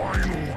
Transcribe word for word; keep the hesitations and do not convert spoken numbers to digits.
final